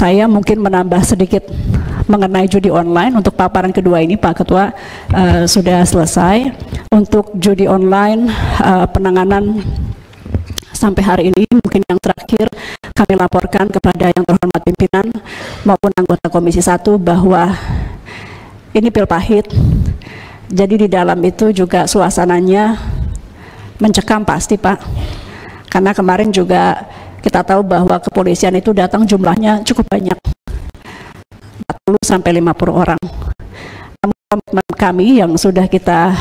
saya mungkin menambah sedikit mengenai judi online. Untuk paparan kedua ini Pak Ketua sudah selesai. Untuk judi online penanganan sampai hari ini mungkin yang terakhir kami laporkan kepada yang terhormat pimpinan maupun anggota Komisi 1 bahwa ini pil pahit. Jadi di dalam itu juga suasananya mencekam pasti Pak. Karena kemarin juga kita tahu bahwa kepolisian itu datang jumlahnya cukup banyak, 40-50 orang. Namun komitmen kami yang sudah kita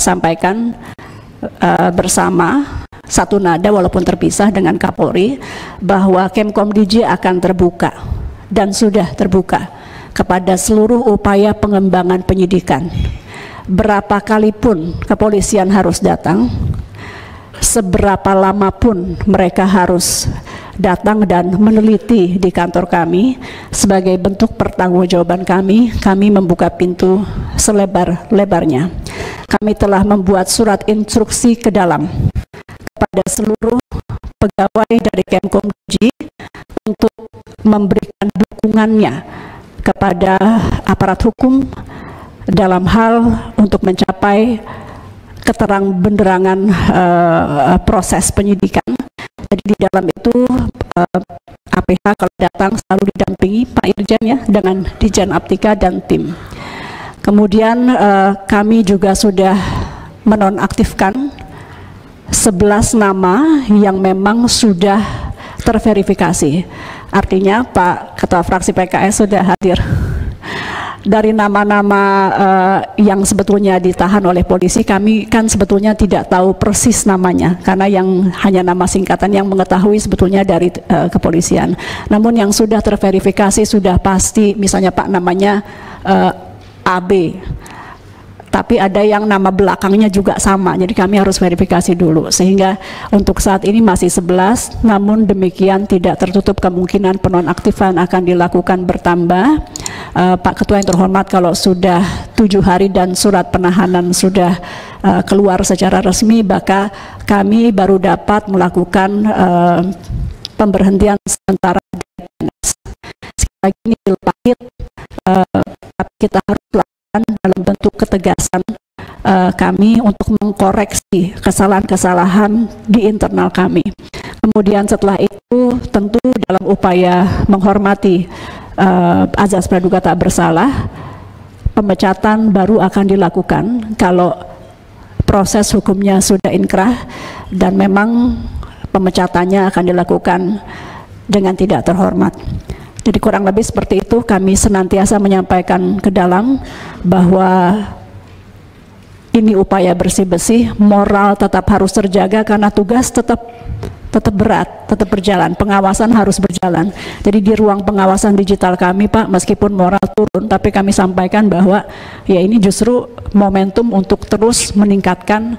sampaikan bersama satu nada walaupun terpisah dengan Kapolri bahwa Kemkomdigi akan terbuka dan sudah terbuka kepada seluruh upaya pengembangan penyidikan. Berapa kali pun kepolisian harus datang, seberapa lama pun mereka harus datang dan meneliti di kantor kami, sebagai bentuk pertanggungjawaban kami membuka pintu selebar-lebarnya. Kami telah membuat surat instruksi ke dalam kepada seluruh pegawai dari Kemkomdigi untuk memberikan dukungannya kepada aparat hukum dalam hal untuk mencapai keterang benderangan proses penyidikan. Jadi di dalam itu APH kalau datang selalu didampingi Pak Irjen ya, dengan Dirjen Aptika dan tim. Kemudian kami juga sudah menonaktifkan 11 nama yang memang sudah terverifikasi. Artinya Pak Ketua Fraksi PKS sudah hadir. Dari nama-nama yang sebetulnya ditahan oleh polisi, kami kan sebetulnya tidak tahu persis namanya, karena yang hanya nama singkatan yang mengetahui sebetulnya dari kepolisian. Namun yang sudah terverifikasi sudah pasti, misalnya Pak namanya AB, tapi ada yang nama belakangnya juga sama, jadi kami harus verifikasi dulu. Sehingga untuk saat ini masih 11, namun demikian tidak tertutup kemungkinan penonaktifan akan dilakukan bertambah. Pak Ketua yang terhormat, kalau sudah 7 hari dan surat penahanan sudah keluar secara resmi, maka kami baru dapat melakukan pemberhentian sementara DNS. Sekali lagi ini pahit, tapi kita harus lakukan dalam bentuk ketegasan kami untuk mengkoreksi kesalahan-kesalahan di internal kami. Kemudian setelah itu tentu dalam upaya menghormati azas praduga tak bersalah, pemecatan baru akan dilakukan kalau proses hukumnya sudah inkrah, dan memang pemecatannya akan dilakukan dengan tidak terhormat. Jadi kurang lebih seperti itu, kami senantiasa menyampaikan ke dalam bahwa ini upaya bersih-bersih, moral tetap harus terjaga karena tugas tetap berat, tetap berjalan, pengawasan harus berjalan. Jadi di ruang pengawasan digital kami Pak, meskipun moral turun, tapi kami sampaikan bahwa ya ini justru momentum untuk terus meningkatkan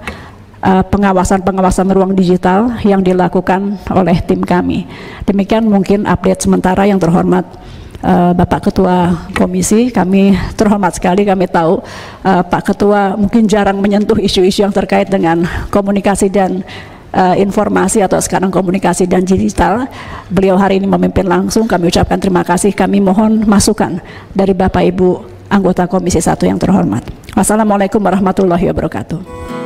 pengawasan-pengawasan ruang digital yang dilakukan oleh tim kami. Demikian mungkin update sementara yang terhormat Bapak Ketua Komisi. Kami terhormat sekali, kami tahu Pak Ketua mungkin jarang menyentuh isu-isu yang terkait dengan komunikasi dan informasi atau sekarang komunikasi dan digital. Beliau hari ini memimpin langsung, kami ucapkan terima kasih. Kami mohon masukan dari Bapak Ibu anggota Komisi 1 yang terhormat. Wassalamualaikum warahmatullahi wabarakatuh.